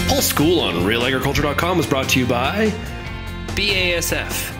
The Pulse School on RealAgriculture.com is brought to you by BASF.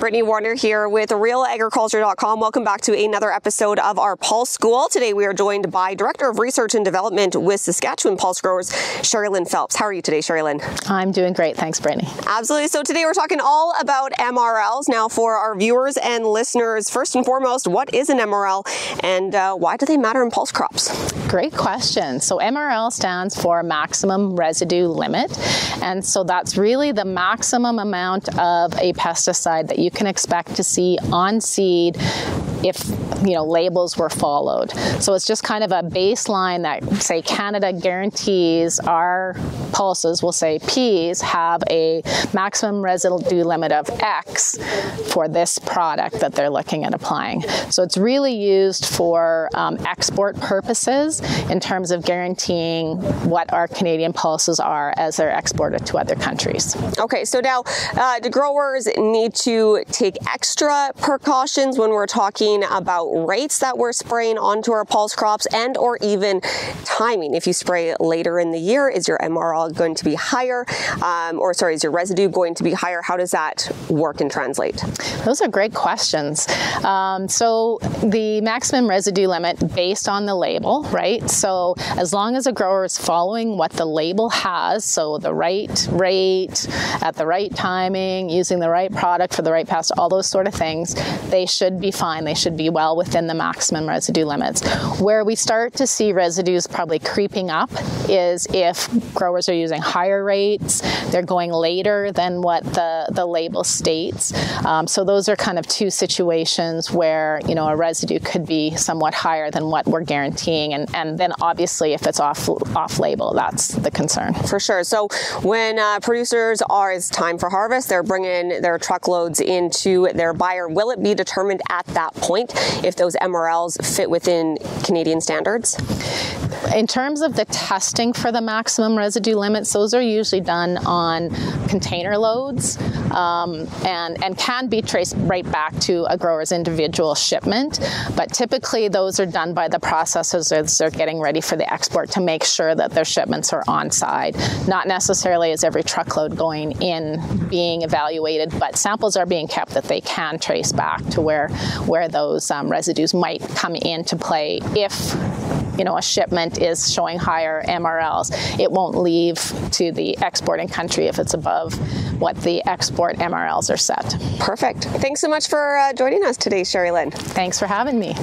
Brittany Warner here with RealAgriculture.com. Welcome back to another episode of our Pulse School. Today we are joined by Director of Research and Development with Saskatchewan Pulse Growers, Sherrilyn Phelps. How are you today, Sherrilyn? I'm doing great. Thanks, Brittany. Absolutely. So today we're talking all about MRLs. Now, for our viewers and listeners, first and foremost, what is an MRL and why do they matter in pulse crops? Great question. So MRL stands for maximum residue limit. And so that's really the maximum amount of a pesticide that you can expect to see on seed if, you know, labels were followed. So it's just kind of a baseline that, say, Canada guarantees our pulses, we'll say peas, have a maximum residue limit of X for this product that they're looking at applying. So it's really used for export purposes in terms of guaranteeing what our Canadian pulses are as they're exported to other countries. Okay, so now the growers need to take extra precautions when we're talking about rates that we're spraying onto our pulse crops, and or even timing. If you spray later in the year, is your MRL going to be higher? Is your residue going to be higher? How does that work and translate? Those are great questions. So the maximum residue limit based on the label, right? So as long as a grower is following what the label has, so the right rate at the right timing, using the right product for the right pest, all those sort of things, they should be fine. They should be well within the maximum residue limits. Where we start to see residues probably creeping up is if growers are using higher rates, they're going later than what the label states. So those are kind of two situations where, you know, a residue could be somewhat higher than what we're guaranteeing. And then obviously if it's off label, that's the concern. For sure. So when producers it's time for harvest, they're bringing their truckloads into their buyer. Will it be determined at that point if those MRLs fit within Canadian standards? In terms of the testing for the maximum residue limits, those are usually done on container loads and can be traced right back to a grower's individual shipment. But typically those are done by the processors as they're getting ready for the export to make sure that their shipments are on side. Not necessarily is every truckload going in being evaluated, but samples are being kept that they can trace back to where those residues might come into play. If, you know, a shipment is showing higher MRLs, it won't leave to the exporting country if it's above what the export MRLs are set. Perfect. Thanks so much for joining us today, Sherrilyn. Thanks for having me.